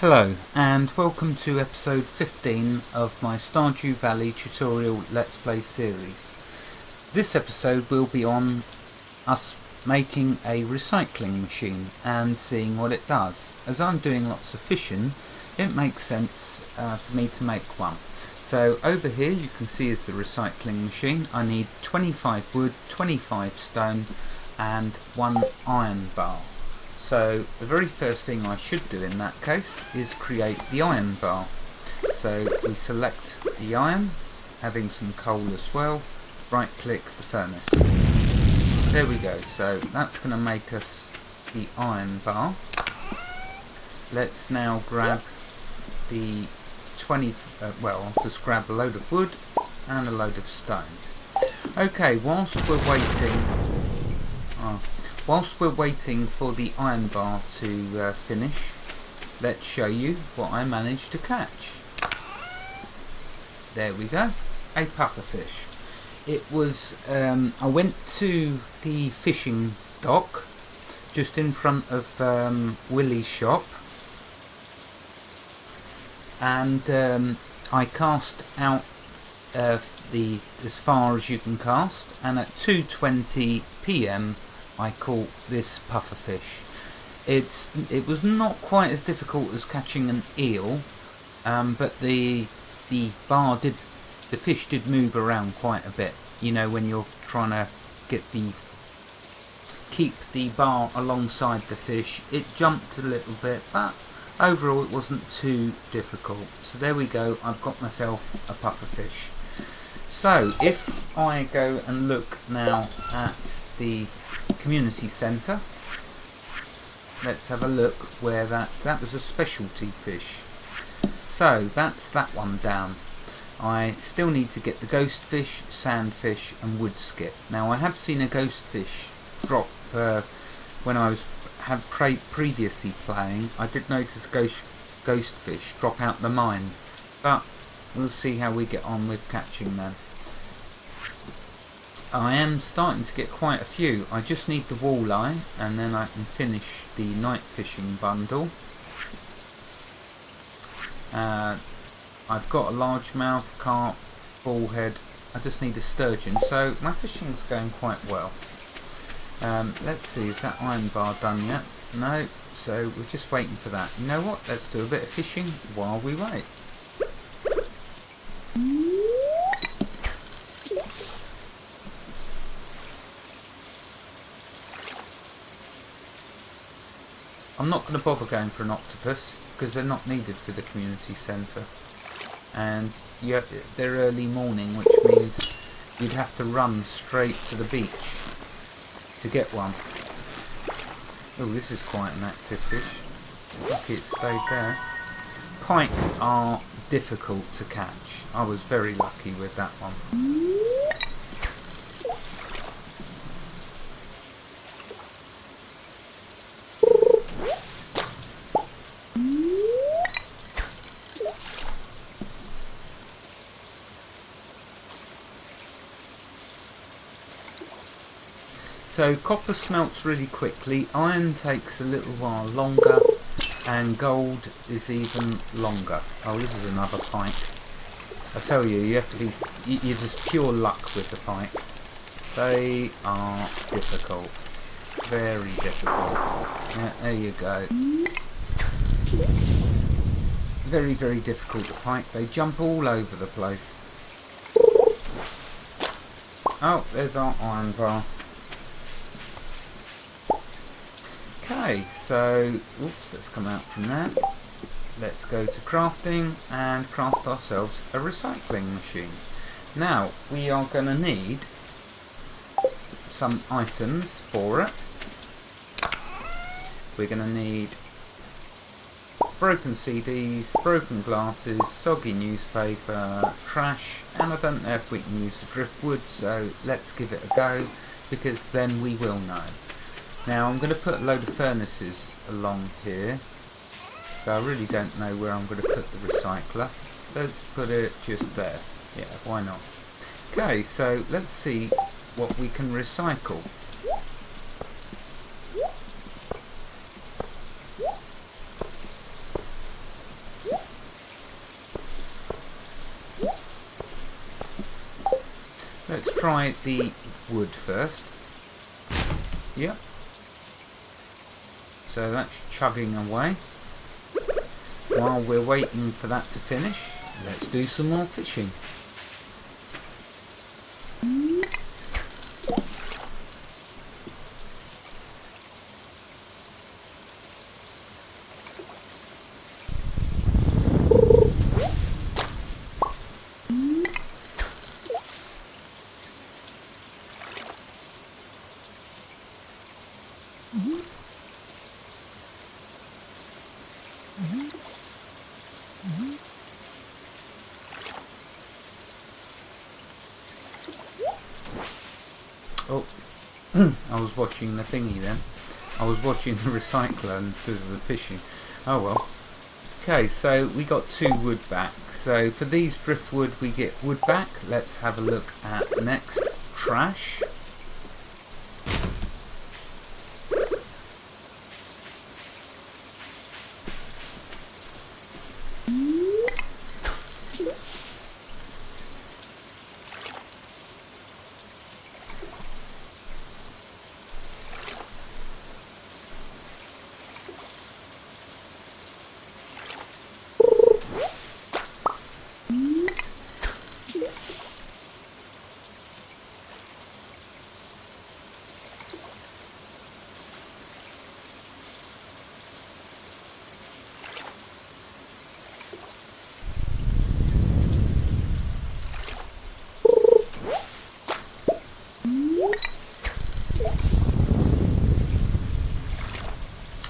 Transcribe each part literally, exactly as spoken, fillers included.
Hello and welcome to episode fifteen of my Stardew Valley tutorial Let's Play series. This episode will be on us making a recycling machine and seeing what it does. As I'm doing lots of fishing, it makes sense uh, for me to make one. So over here you can see is the recycling machine. I need twenty-five wood, twenty-five stone and one iron bar. So the very first thing I should do in that case is create the iron bar. So we select the iron, having some coal as well, right click the furnace. There we go, so that's going to make us the iron bar. Let's now grab the twenty, uh, well I'll just grab a load of wood and a load of stone. Okay, whilst we're waiting, oh, Whilst we're waiting for the iron bar to uh, finish, let's show you what I managed to catch. There we go, a pufferfish. It was, um, I went to the fishing dock just in front of um, Willie's shop and um, I cast out uh, the as far as you can cast, and at two twenty p m I caught this pufferfish. It's it was not quite as difficult as catching an eel, um, but the the bar did the fish did move around quite a bit. You know, when you're trying to get the keep the bar alongside the fish, it jumped a little bit, but overall it wasn't too difficult. So there we go. I've got myself a pufferfish. So if I go and look now at the community centre, let's have a look where that that was a specialty fish. So that's that one down. I still need to get the ghost fish, sandfish and wood skip. Now I have seen a ghost fish drop uh, when I was had pre previously playing. I did notice ghost ghost fish drop out the mine, but we'll see how we get on with catching them. I am starting to get quite a few. I just need the walleye and then I can finish the night fishing bundle. Uh, I've got a largemouth, carp, bullhead. I just need a sturgeon. So my fishing's going quite well. Um, let's see, is that iron bar done yet? No, so we're just waiting for that. You know what? Let's do a bit of fishing while we wait. I'm not going to bother going for an octopus because they're not needed for the community centre, and yeah, they're early morning, which means you'd have to run straight to the beach to get one. Oh, this is quite an active fish. Lucky it stayed there. Pike are difficult to catch. I was very lucky with that one. So copper smelts really quickly, iron takes a little while longer, and gold is even longer. Oh, this is another pike. I tell you, you have to be, you're just pure luck with the pike. They are difficult. Very difficult. Yeah, there you go. Very, very difficult to pike. They jump all over the place. Oh, there's our iron bar. Okay, so, oops, let's come out from there. Let's go to crafting and craft ourselves a recycling machine. Now, we are going to need some items for it. We're going to need broken C Ds, broken glasses, soggy newspaper, trash, and I don't know if we can use the driftwood, so let's give it a go, because then we will know. Now I'm going to put a load of furnaces along here, so I really don't know where I'm going to put the recycler. Let's put it just there. Yeah, why not? Okay, so let's see what we can recycle. try the wood first. Yep. So that's chugging away. While we're waiting for that to finish, let's do some more fishing. Oh, I was watching the thingy then. I was watching the recycler instead of the fishing. Oh well. Okay, so we got two wood back. So for these driftwood we get wood back. Let's have a look at the next trash.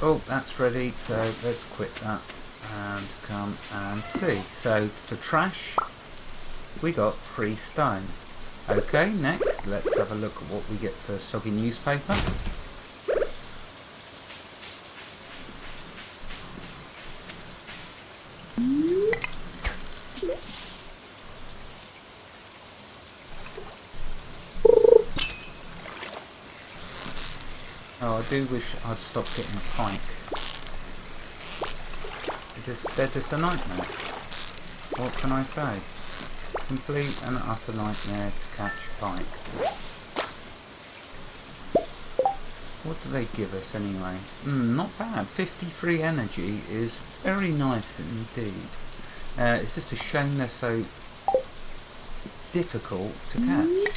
Oh, that's ready, so let's quit that and come and see. So for trash we got three stone. Okay, next let's have a look at what we get for soggy newspaper. I do wish I'd stopped getting pike. They're just, they're just a nightmare. What can I say? Complete and utter nightmare to catch pike. What do they give us anyway? Mm, not bad. fifty-three energy is very nice indeed. Uh, it's just a shame they're so difficult to catch.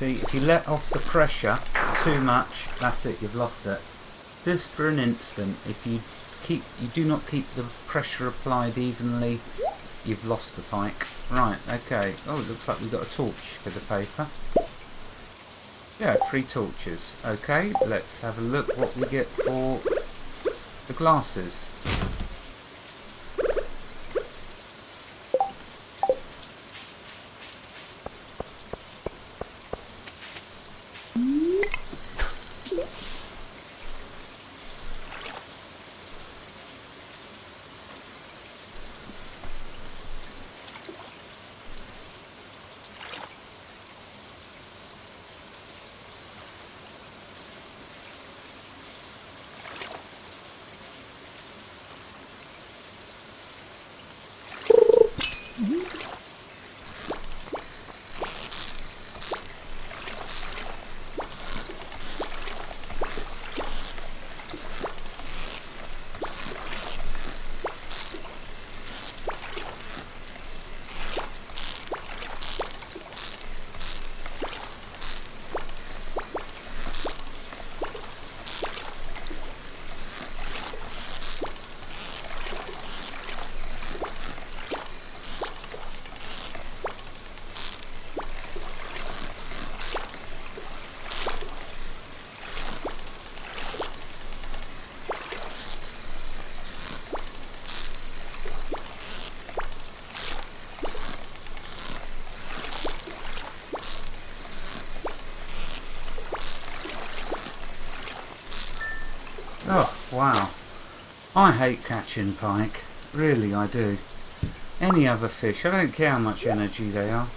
See, if you let off the pressure too much, that's it, you've lost it. Just for an instant, if you keep, you do not keep the pressure applied evenly, you've lost the pike. Right, okay. Oh, it looks like we've got a torch for the paper. Yeah, three torches. Okay, let's have a look what we get for the glasses. Oh, wow. I hate catching pike, really I do. Any other fish, I don't care how much energy they are,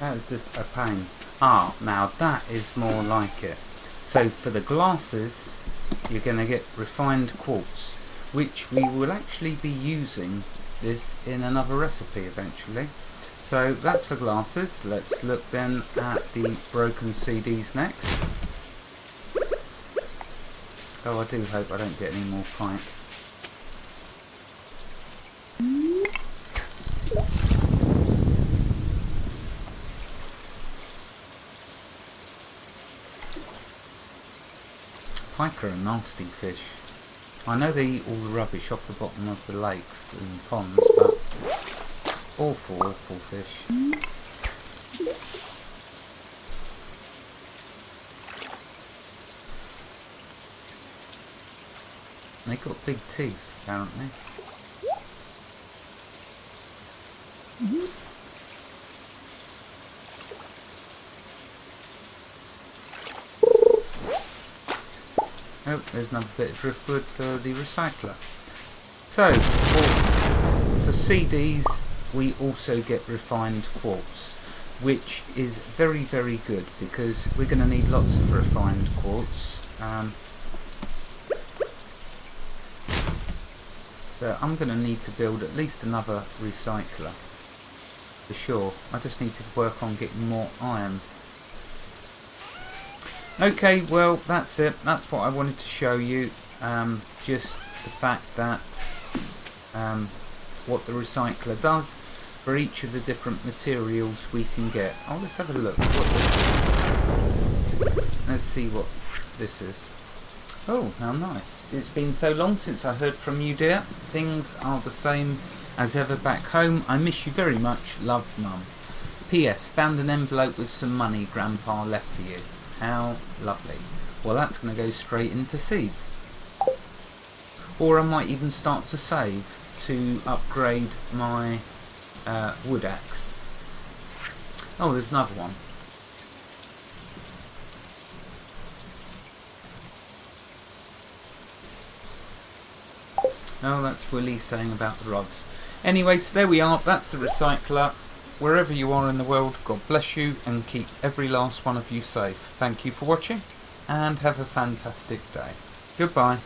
that is just a pain. Ah, now that is more like it. So for the glasses you're going to get refined quartz, which we will actually be using this in another recipe eventually. So that's for glasses. Let's look then at the broken C Ds next. Oh, I do hope I don't get any more pike. Pike are a nasty fish. I know they eat all the rubbish off the bottom of the lakes and ponds, but awful, awful fish. They got big teeth, apparently. Mm-hmm. Oh, there's another bit of driftwood for the recycler. So, for, for C Ds we also get refined quartz, which is very, very good because we're going to need lots of refined quartz. Um, so I'm going to need to build at least another recycler, for sure. I just need to work on getting more iron. Okay, well that's it, that's what I wanted to show you, um, just the fact that um, what the recycler does for each of the different materials we can get. Oh, let's have a look what this is. Let's see what this is. Oh, how nice. It's been so long since I heard from you, dear. Things are the same as ever back home. I miss you very much. Love, Mum. P S Found an envelope with some money Grandpa left for you. How lovely. Well, that's going to go straight into seeds. Or I might even start to save to upgrade my uh, wood axe. Oh, there's another one. Oh, that's Willie saying about the rods. Anyway, so there we are. That's the recycler. Wherever you are in the world, God bless you and keep every last one of you safe. Thank you for watching and have a fantastic day. Goodbye.